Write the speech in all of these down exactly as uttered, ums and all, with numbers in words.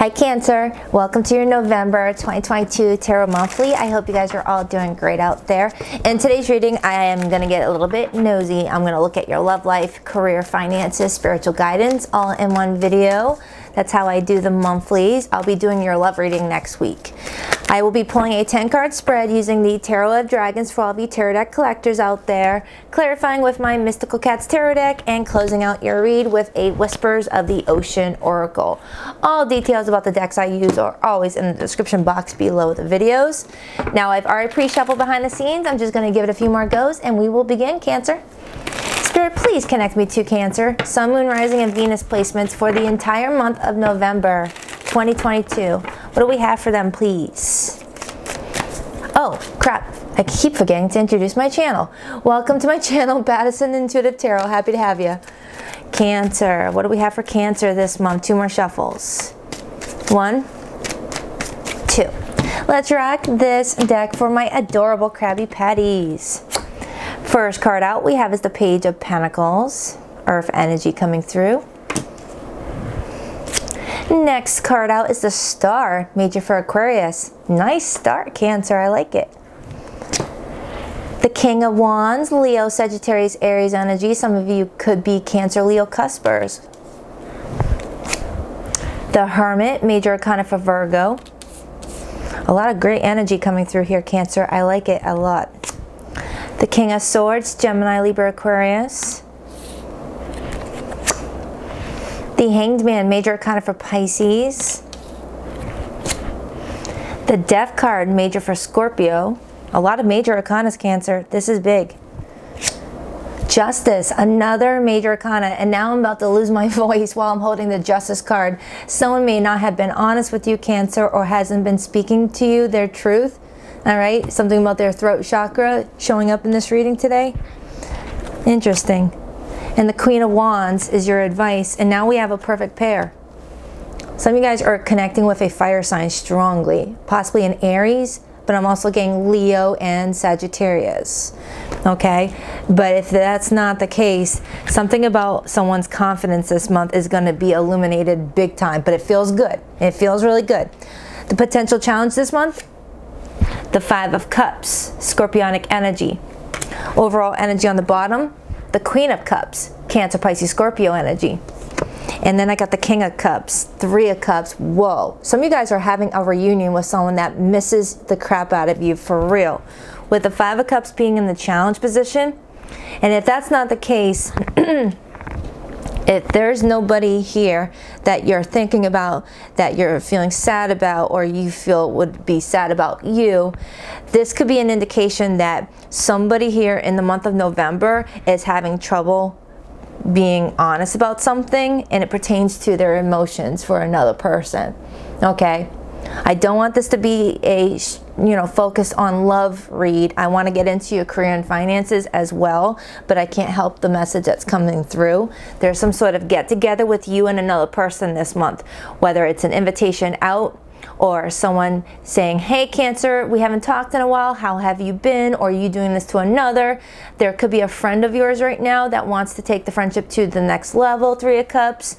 Hi Cancer, welcome to your November twenty twenty-two Tarot Monthly. I hope you guys are all doing great out there. In today's reading, I am going to get a little bit nosy. I'm going to look at your love life, career, finances, spiritual guidance, all in one video. That's how I do the monthlies. I'll be doing your love reading next week. I will be pulling a ten card spread using the Tarot of Dragons for all of you tarot deck collectors out there, clarifying with my Mystical Cats tarot deck, and closing out your read with a Whispers of the Ocean Oracle. All details about the decks I use are always in the description box below the videos. Now, I've already pre-shuffled behind the scenes. I'm just going to give it a few more goes and we will begin, Cancer. Spirit, please connect me to Cancer, Sun, Moon, Rising, and Venus placements for the entire month of November twenty twenty-two. What do we have for them, please? Oh, crap. I keep forgetting to introduce my channel. Welcome to my channel, Baddison Intuitive Tarot. Happy to have you. Cancer. What do we have for Cancer this month? Two more shuffles. One, two. Let's rock this deck for my adorable Krabby Patties. First card out we have is the Page of Pentacles, Earth energy coming through. Next card out is the Star, major for Aquarius. Nice start, Cancer, I like it. The King of Wands, Leo, Sagittarius, Aries energy. Some of you could be Cancer Leo cuspers. The Hermit, major arcana for Virgo. A lot of great energy coming through here, Cancer, I like it a lot. The King of Swords, Gemini, Libra, Aquarius. The Hanged Man, major arcana for Pisces. The Death card, major for Scorpio. A lot of major arcanas, Cancer. This is big. Justice, another major arcana. And now I'm about to lose my voice while I'm holding the Justice card. Someone may not have been honest with you, Cancer, or hasn't been speaking to you their truth. All right, something about their throat chakra showing up in this reading today. Interesting. And the Queen of Wands is your advice. And now we have a perfect pair. Some of you guys are connecting with a fire sign strongly, possibly an Aries, but I'm also getting Leo and Sagittarius. Okay, but if that's not the case, something about someone's confidence this month is going to be illuminated big time, but it feels good. It feels really good. The potential challenge this month, the Five of Cups, Scorpionic energy. Overall energy on the bottom, the Queen of Cups, Cancer, Pisces, Scorpio energy. And then I got the King of Cups, Three of Cups, whoa. Some of you guys are having a reunion with someone that misses the crap out of you, for real. With the Five of Cups being in the challenge position, and if that's not the case, if there's nobody here that you're thinking about, that you're feeling sad about, or you feel would be sad about you, this could be an indication that somebody here in the month of November is having trouble being honest about something, and it pertains to their emotions for another person. Okay? I don't want this to be a, you know, focus on love read. I want to get into your career and finances as well, but I can't help the message that's coming through. There's some sort of get together with you and another person this month, whether it's an invitation out or someone saying, hey Cancer, we haven't talked in a while, how have you been? Or are you doing this to another? There could be a friend of yours right now that wants to take the friendship to the next level, Three of Cups.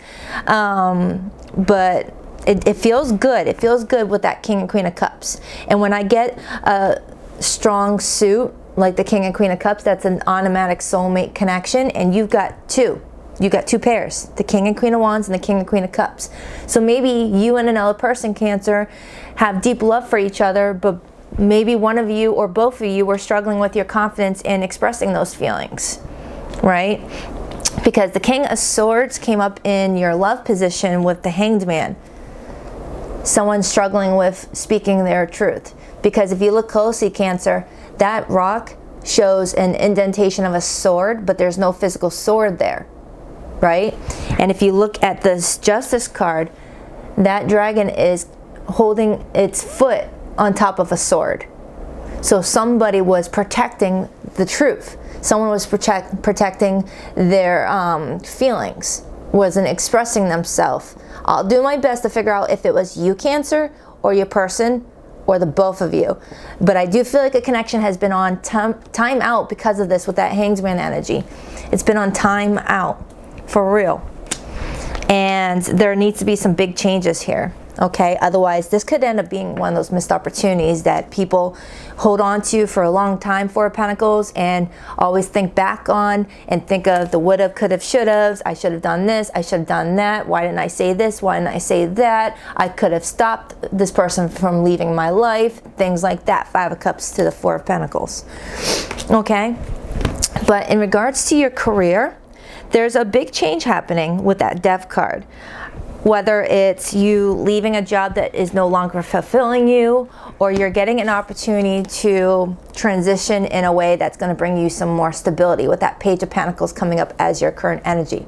Um, but It, it feels good. It feels good with that King and Queen of Cups. And when I get a strong suit like the King and Queen of Cups, that's an automatic soulmate connection. And you've got two. You've got two pairs, the King and Queen of Wands and the King and Queen of Cups. So maybe you and another person, Cancer, have deep love for each other, but maybe one of you or both of you were struggling with your confidence in expressing those feelings, right? Because the King of Swords came up in your love position with the Hanged Man. Someone struggling with speaking their truth. Because if you look closely, Cancer, that rock shows an indentation of a sword, but there's no physical sword there, right? And if you look at this Justice card, that dragon is holding its foot on top of a sword. So somebody was protecting the truth. Someone was protect, protecting their um, feelings, wasn't expressing themselves. I'll do my best to figure out if it was you, Cancer, or your person, or the both of you. But I do feel like a connection has been on time out because of this with that Hanged Man energy. It's been on time out, for real. and there needs to be some big changes here, okay? Otherwise, this could end up being one of those missed opportunities that people hold on to for a long time, Four of Pentacles, and always think back on and think of the would've, could've, should've. I should've done this, I should've done that, why didn't I say this, why didn't I say that, I could've stopped this person from leaving my life, things like that. Five of Cups to the Four of Pentacles, okay? But in regards to your career, there's a big change happening with that Death card. Whether it's you leaving a job that is no longer fulfilling you, or you're getting an opportunity to transition in a way that's gonna bring you some more stability, with that Page of Pentacles coming up as your current energy,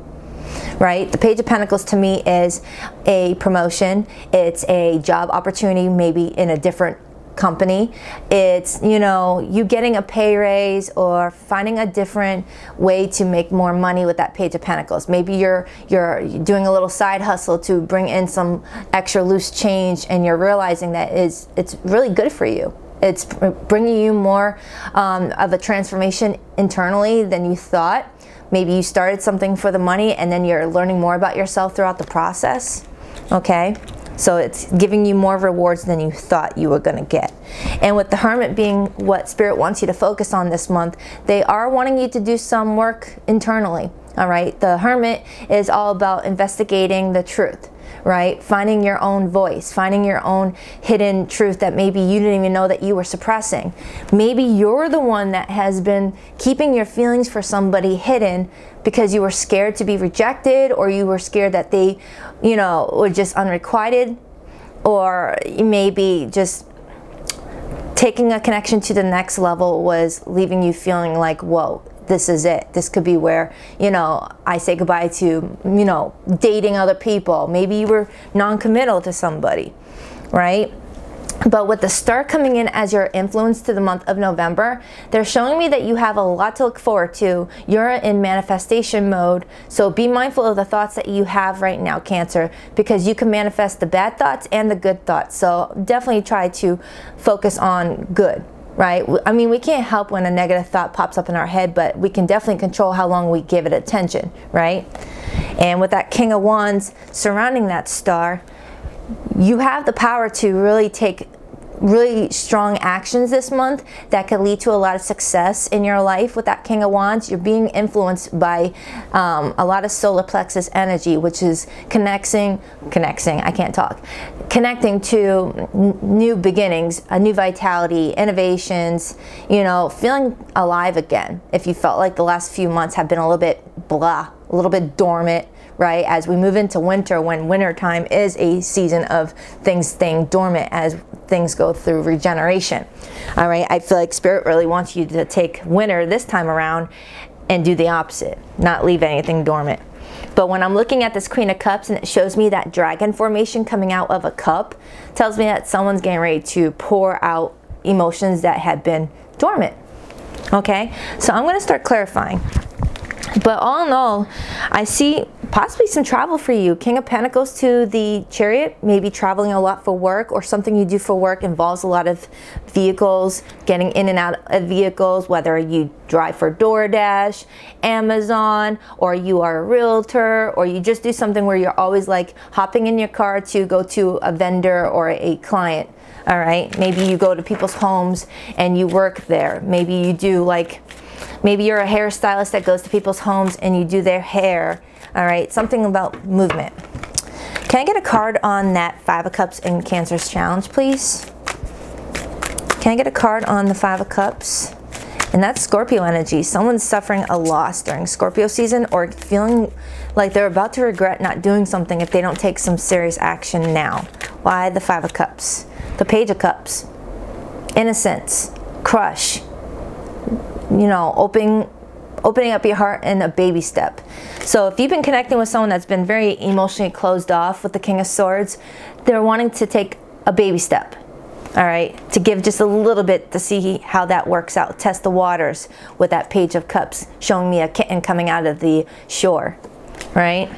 right? The Page of Pentacles to me is a promotion, it's a job opportunity, maybe in a different company. It's, you know, you getting a pay raise or finding a different way to make more money with that Page of Pentacles. Maybe you're you're doing a little side hustle to bring in some extra loose change, and you're realizing that is it's really good for you. It's bringing you more um, of a transformation internally than you thought. Maybe you started something for the money, and then you're learning more about yourself throughout the process, okay? So it's giving you more rewards than you thought you were going to get. And with the Hermit being what Spirit wants you to focus on this month, they are wanting you to do some work internally, all right? The Hermit is all about investigating the truth, right? Finding your own voice, finding your own hidden truth that maybe you didn't even know that you were suppressing. Maybe you're the one that has been keeping your feelings for somebody hidden because you were scared to be rejected, or you were scared that they, you know, were just unrequited, or maybe just taking a connection to the next level was leaving you feeling like, whoa, this is it. This could be where, you know, I say goodbye to, you know, dating other people. Maybe you were non-committal to somebody, right? But with the star coming in as your influence to the month of November, they're showing me that you have a lot to look forward to. You're in manifestation mode, so be mindful of the thoughts that you have right now, Cancer, because you can manifest the bad thoughts and the good thoughts. So definitely try to focus on good, right? I mean, we can't help when a negative thought pops up in our head, but we can definitely control how long we give it attention, right? And with that King of Wands surrounding that star, you have the power to really take really strong actions this month that could lead to a lot of success in your life. With that King of Wands, you're being influenced by um, a lot of solar plexus energy, which is connecting, connecting, I can't talk, connecting to new beginnings, a new vitality, innovations, you know, feeling alive again. If you felt like the last few months have been a little bit blah, a little bit dormant, right? As we move into winter, when winter time is a season of things staying dormant as things go through regeneration, all right? I feel like Spirit really wants you to take winter this time around and do the opposite, not leave anything dormant. But when I'm looking at this Queen of Cups and it shows me that dragon formation coming out of a cup, tells me that someone's getting ready to pour out emotions that have been dormant, okay? So I'm gonna start clarifying. But all in all, I see possibly some travel for you. King of Pentacles to the Chariot, maybe traveling a lot for work, or something you do for work involves a lot of vehicles, getting in and out of vehicles, whether you drive for DoorDash, Amazon, or you are a realtor, or you just do something where you're always like hopping in your car to go to a vendor or a client, all right? Maybe you go to people's homes and you work there. Maybe you do like, maybe you're a hairstylist that goes to people's homes and you do their hair, all right? Something about movement. Can I get a card on that Five of Cups in Cancer's challenge, please? Can I get a card on the Five of Cups? And that's Scorpio energy. Someone's suffering a loss during Scorpio season, or feeling like they're about to regret not doing something if they don't take some serious action now. Why the Five of Cups? The Page of Cups. Innocence. Crush. You know, opening, opening up your heart in a baby step. So if you've been connecting with someone that's been very emotionally closed off, with the King of Swords, they're wanting to take a baby step, all right? To give just a little bit to see how that works out. Test the waters with that Page of Cups, showing me a kitten coming out of the shore, right?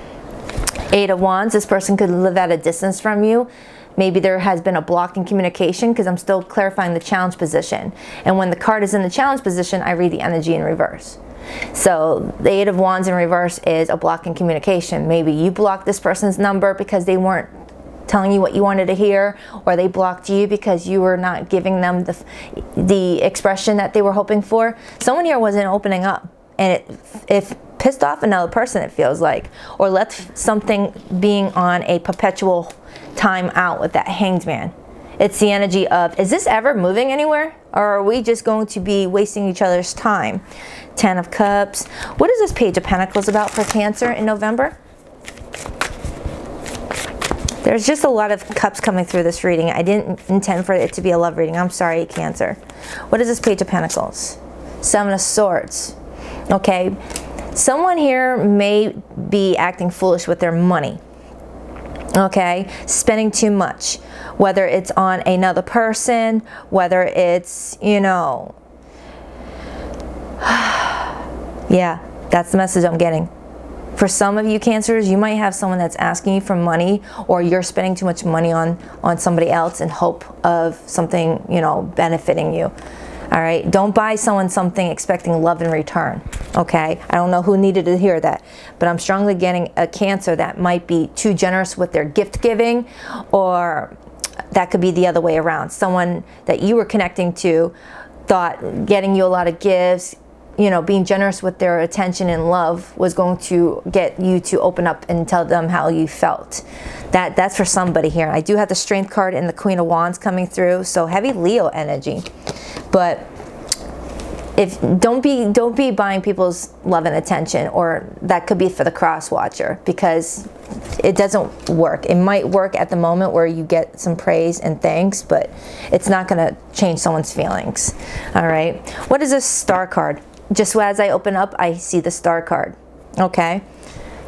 Eight of Wands, this person could live at a distance from you. Maybe there has been a block in communication, because I'm still clarifying the challenge position. And when the card is in the challenge position, I read the energy in reverse. So the Eight of Wands in reverse is a block in communication. Maybe you blocked this person's number because they weren't telling you what you wanted to hear, or they blocked you because you were not giving them the, the expression that they were hoping for. Someone here wasn't opening up, and it, it pissed off another person, it feels like, or left something being on a perpetual time out with that Hanged Man. It's the energy of, is this ever moving anywhere? Or are we just going to be wasting each other's time? Ten of Cups. What is this Page of Pentacles about for Cancer in November? There's just a lot of cups coming through this reading. I didn't intend for it to be a love reading. I'm sorry, Cancer. What is this Page of Pentacles? Seven of Swords. Okay. Someone here may be acting foolish with their money. Okay, spending too much, whether it's on another person, whether it's, you know, yeah, that's the message I'm getting. For some of you Cancers, you might have someone that's asking you for money, or you're spending too much money on, on somebody else in hope of something, you know, benefiting you. All right, don't buy someone something expecting love in return, okay? I don't know who needed to hear that, but I'm strongly getting a Cancer that might be too generous with their gift giving, or that could be the other way around. Someone that you were connecting to thought getting you a lot of gifts, you know, being generous with their attention and love was going to get you to open up and tell them how you felt. That, that's for somebody here. I do have the Strength card and the Queen of Wands coming through, so heavy Leo energy. But if don't be don't be buying people's love and attention, or that could be for the cross watcher, because it doesn't work. It might work at the moment where you get some praise and thanks, but it's not going to change someone's feelings. All right. What is this Star card? Just as I open up, I see the Star card, okay,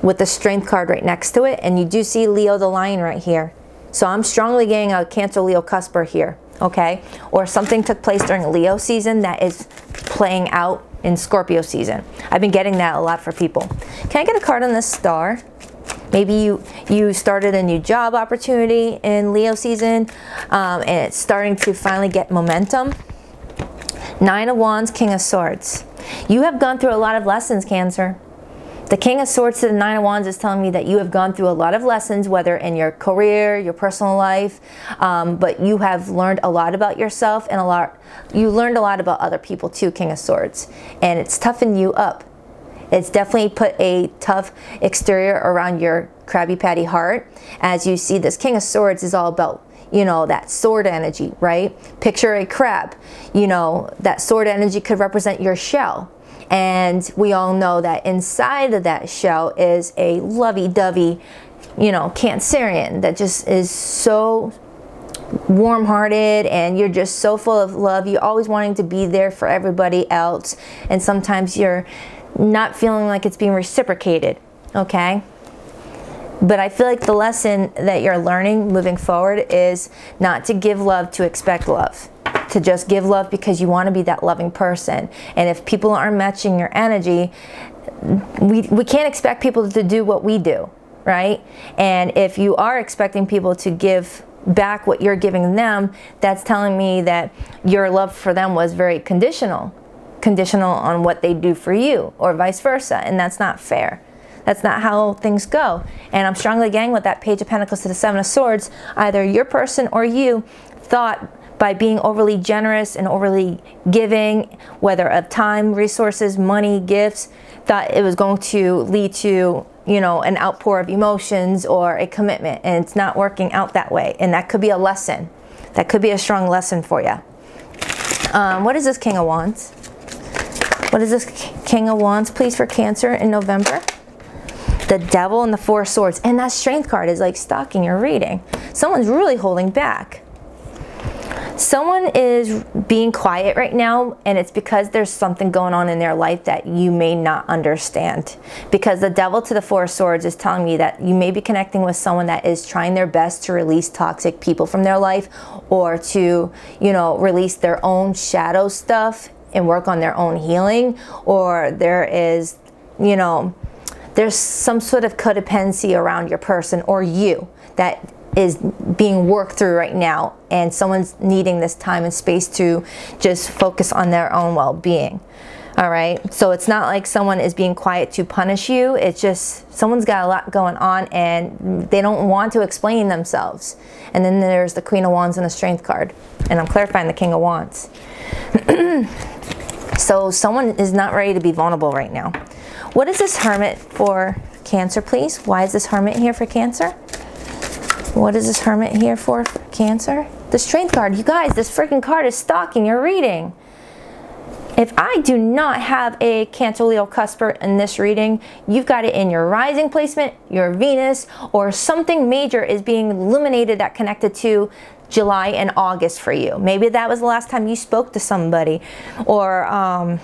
with the Strength card right next to it, and you do see Leo the Lion right here. So I'm strongly getting a Cancer Leo cusper here, okay, or something took place during Leo season that is playing out in Scorpio season. I've been getting that a lot for people. Can I get a card on this star? Maybe you, you started a new job opportunity in Leo season, um, and it's starting to finally get momentum. Nine of Wands, King of Swords. You have gone through a lot of lessons, Cancer. The King of Swords to the Nine of Wands is telling me that you have gone through a lot of lessons, whether in your career, your personal life, um, but you have learned a lot about yourself, and a lot, you learned a lot about other people too, King of Swords. And it's toughened you up. It's definitely put a tough exterior around your Krabby Patty heart. As you see, this King of Swords is all about, you know, that sword energy, right? Picture a crab. You know, that sword energy could represent your shell. And we all know that inside of that shell is a lovey-dovey, you know, Cancerian that just is so warm-hearted, and you're just so full of love. You're always wanting to be there for everybody else. And sometimes you're not feeling like it's being reciprocated, okay? But I feel like the lesson that you're learning moving forward is not to give love, to expect love. To just give love because you want to be that loving person. And if people aren't matching your energy, we, we can't expect people to do what we do, right? And if you are expecting people to give back what you're giving them, that's telling me that your love for them was very conditional. Conditional on what they do for you, or vice versa. And that's not fair. That's not how things go. And I'm strongly getting with that Page of Pentacles to the Seven of Swords, either your person or you thought by being overly generous and overly giving, whether of time, resources, money, gifts, thought it was going to lead to, you know, an outpour of emotions or a commitment, and it's not working out that way. And that could be a lesson. That could be a strong lesson for you. Um, what is this King of Wands? What is this King of Wands, please, for Cancer in November? The Devil and the Four of Swords. And that Strength card is like stalking your reading. Someone's really holding back. Someone is being quiet right now, and it's because there's something going on in their life that you may not understand. Because the Devil to the Four of Swords is telling me that you may be connecting with someone that is trying their best to release toxic people from their life, or to, you know, release their own shadow stuff and work on their own healing. Or there is, you know, there's some sort of codependency around your person or you that is being worked through right now, and someone's needing this time and space to just focus on their own well-being. All right, so it's not like someone is being quiet to punish you. It's just someone's got a lot going on and they don't want to explain themselves. And then there's the Queen of Wands and the Strength card. And I'm clarifying the King of Wands. So someone is not ready to be vulnerable right now. What is this Hermit for Cancer, please? Why is this Hermit here for Cancer? What is this Hermit here for, for Cancer? The Strength card. You guys, this freaking card is stalking your reading. If I do not have a Cancer, Leo, Cusper in this reading, you've got it in your rising placement, your Venus, or something major is being illuminated that connected to July and August for you. Maybe that was the last time you spoke to somebody, or um,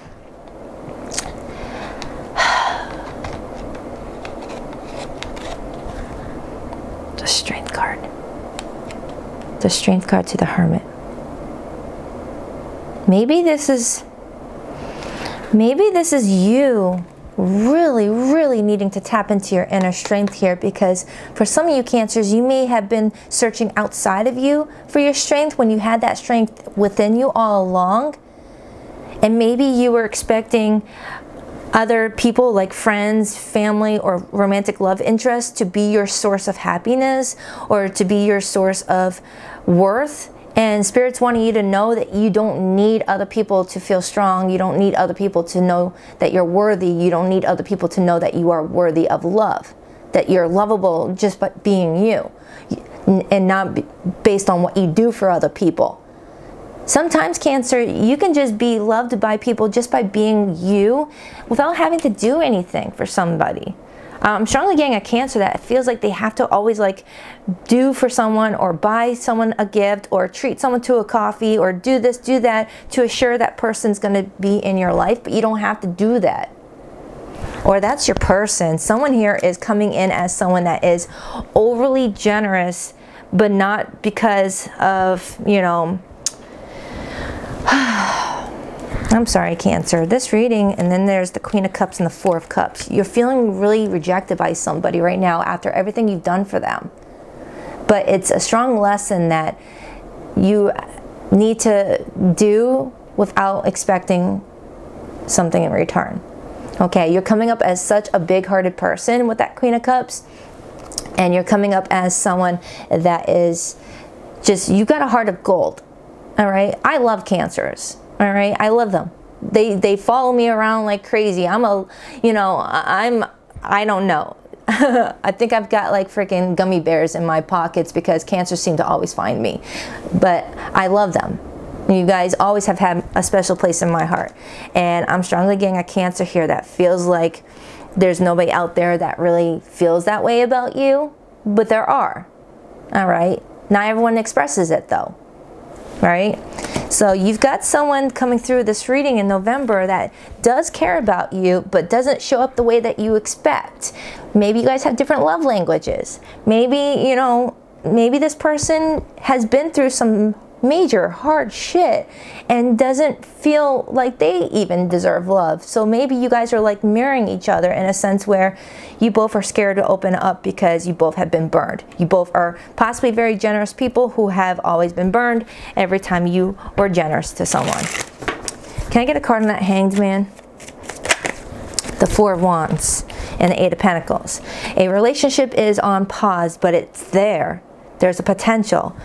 the Strength card. The Strength card to the Hermit. Maybe this is Maybe this is you really, really needing to tap into your inner strength here, because for some of you Cancers, you may have been searching outside of you for your strength when you had that strength within you all along. And maybe you were expecting other people like friends, family, or romantic love interests to be your source of happiness or to be your source of worth. And Spirit's wanting you to know that you don't need other people to feel strong. You don't need other people to know that you're worthy. You don't need other people to know that you are worthy of love, that you're lovable just by being you and not based on what you do for other people. Sometimes, Cancer, you can just be loved by people just by being you without having to do anything for somebody. I'm strongly getting a Cancer that feels like they have to always like do for someone or buy someone a gift or treat someone to a coffee or do this, do that to assure that person's going to be in your life, but you don't have to do that. Or that's your person. Someone here is coming in as someone that is overly generous, but not because of, you know, I'm sorry, Cancer. This reading, and then there's the Queen of Cups and the Four of Cups. You're feeling really rejected by somebody right now after everything you've done for them. But it's a strong lesson that you need to do without expecting something in return. Okay, you're coming up as such a big-hearted person with that Queen of Cups, and you're coming up as someone that is just, you've got a heart of gold, all right? I love Cancers. All right, I love them. They they follow me around like crazy. I'm a, you know, I'm, I don't know. I think I've got like freaking gummy bears in my pockets because Cancers seem to always find me. But I love them. You guys always have had a special place in my heart. And I'm strongly getting a Cancer here that feels like there's nobody out there that really feels that way about you, but there are. All right, not everyone expresses it though. Right? So you've got someone coming through this reading in November that does care about you, but doesn't show up the way that you expect. Maybe you guys have different love languages. Maybe, you know, maybe this person has been through some major hard shit and doesn't feel like they even deserve love. So maybe you guys are like mirroring each other in a sense where you both are scared to open up because you both have been burned. You both are possibly very generous people who have always been burned every time you were generous to someone. Can I get a card on that Hanged Man? The Four of Wands and the Eight of Pentacles. A relationship is on pause, but it's there. There's a potential.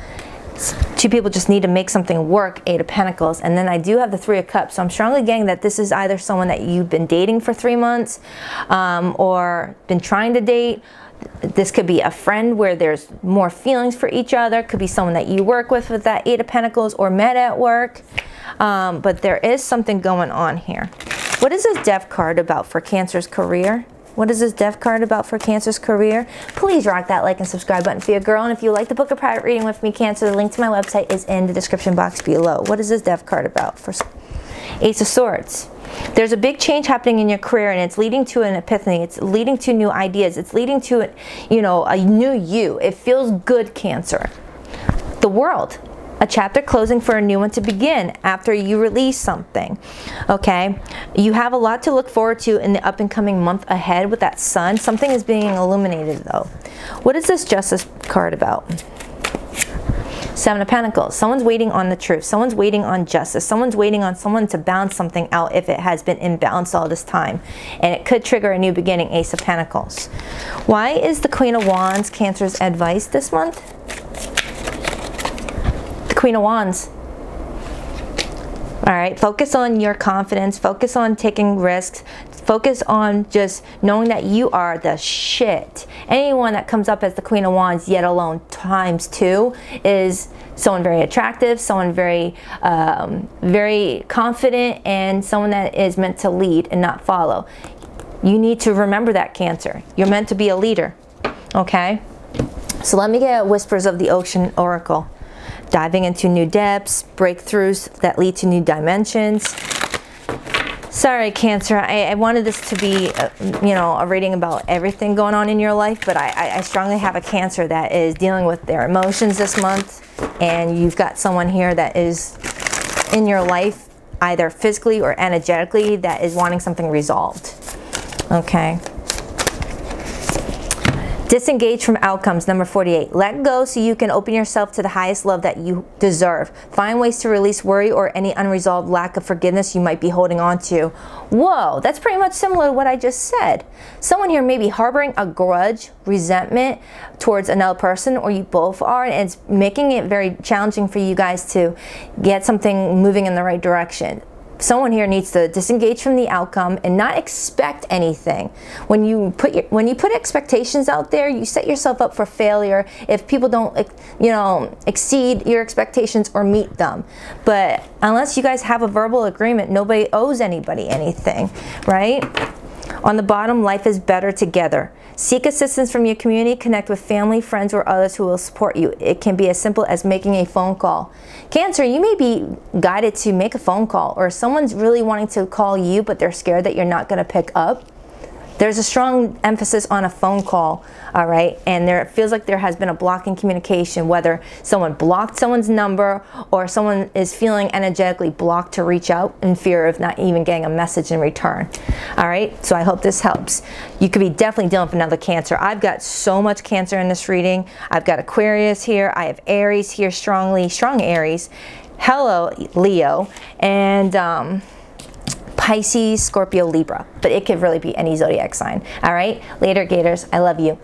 Two people just need to make something work, Eight of Pentacles. And then I do have the Three of Cups. So I'm strongly getting that this is either someone that you've been dating for three months um, or been trying to date. This could be a friend where there's more feelings for each other. Could be someone that you work with with that Eight of Pentacles or met at work. Um, but there is something going on here. What is this Death card about for Cancer's career? What is this Death card about for Cancer's career? Please rock that like and subscribe button for your girl. And if you like to book a private reading with me, Cancer, the link to my website is in the description box below. What is this Death card about for Ace of Swords? There's a big change happening in your career, and it's leading to an epiphany. It's leading to new ideas. It's leading to, you know, a new you. It feels good, Cancer. The World. A chapter closing for a new one to begin after you release something, okay? You have a lot to look forward to in the up and coming month ahead with that sun. Something is being illuminated though. What is this Justice card about? Seven of Pentacles. Someone's waiting on the truth. Someone's waiting on justice. Someone's waiting on someone to balance something out if it has been imbalanced all this time. And it could trigger a new beginning. Ace of Pentacles. Why is the Queen of Wands Cancer's advice this month? The Queen of Wands. All right, focus on your confidence, focus on taking risks, focus on just knowing that you are the shit. Anyone that comes up as the Queen of Wands, yet alone times two, is someone very attractive, someone very, um, very confident, and someone that is meant to lead and not follow. You need to remember that, Cancer. You're meant to be a leader, okay? So let me get Whispers of the Ocean Oracle. Diving into new depths, breakthroughs that lead to new dimensions. Sorry, Cancer, I, I wanted this to be, uh, you know, a reading about everything going on in your life, but I, I strongly have a Cancer that is dealing with their emotions this month, and you've got someone here that is in your life, either physically or energetically, that is wanting something resolved, okay? Disengage from outcomes, number forty-eight. Let go so you can open yourself to the highest love that you deserve. Find ways to release worry or any unresolved lack of forgiveness you might be holding on to. Whoa, that's pretty much similar to what I just said. Someone here may be harboring a grudge, resentment towards another person, or you both are, and it's making it very challenging for you guys to get something moving in the right direction. Someone here needs to disengage from the outcome and not expect anything. When you put your, when you put expectations out there, you set yourself up for failure if people don't, you know, exceed your expectations or meet them. But unless you guys have a verbal agreement, nobody owes anybody anything, right? On the bottom, life is better together. Seek assistance from your community. Connect with family, friends, or others who will support you. It can be as simple as making a phone call. Cancer, you may be guided to make a phone call, or someone's really wanting to call you, but they're scared that you're not going to pick up. There's a strong emphasis on a phone call, all right? And there, it feels like there has been a block in communication, whether someone blocked someone's number or someone is feeling energetically blocked to reach out in fear of not even getting a message in return, all right? So I hope this helps. You could be definitely dealing with another Cancer. I've got so much Cancer in this reading. I've got Aquarius here. I have Aries here strongly, strong Aries. Hello, Leo. And... Um, Pisces, Scorpio, Libra, but it could really be any zodiac sign. All right, later, Gators, I love you.